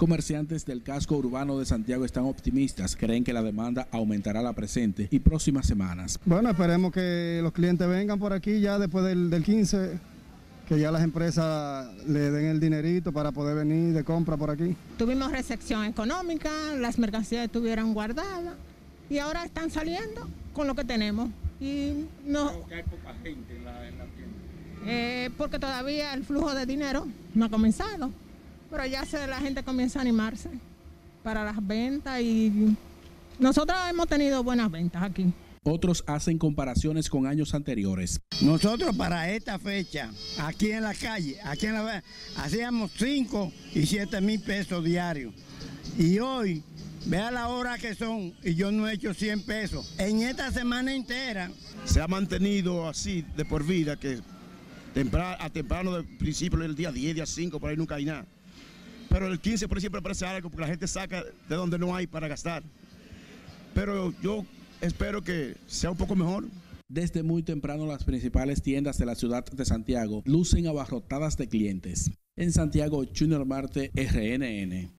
comerciantes del casco urbano de Santiago están optimistas, creen que la demanda aumentará la presente y próximas semanas. Bueno, esperemos que los clientes vengan por aquí ya después del 15, que ya las empresas le den el dinerito para poder venir de compra por aquí. Tuvimos recepción económica, las mercancías estuvieron guardadas y ahora están saliendo con lo que tenemos. Y no, creo que hay poca gente en la tienda. Porque todavía el flujo de dinero no ha comenzado, pero ya la gente comienza a animarse para las ventas y nosotros hemos tenido buenas ventas aquí. Otros hacen comparaciones con años anteriores. Nosotros para esta fecha, aquí en la calle, hacíamos 5 y 7 mil pesos diarios. Y hoy, vea la hora que son, y yo no he hecho 100 pesos. En esta semana entera. Se ha mantenido así de por vida, que temprano del principio del día 10, día 5, por ahí nunca hay nada. Pero el 15 por ahí siempre aparece algo, porque la gente saca de donde no hay para gastar. Pero yo espero que sea un poco mejor. Desde muy temprano las principales tiendas de la ciudad de Santiago lucen abarrotadas de clientes. En Santiago, Tunel Marte, RNN.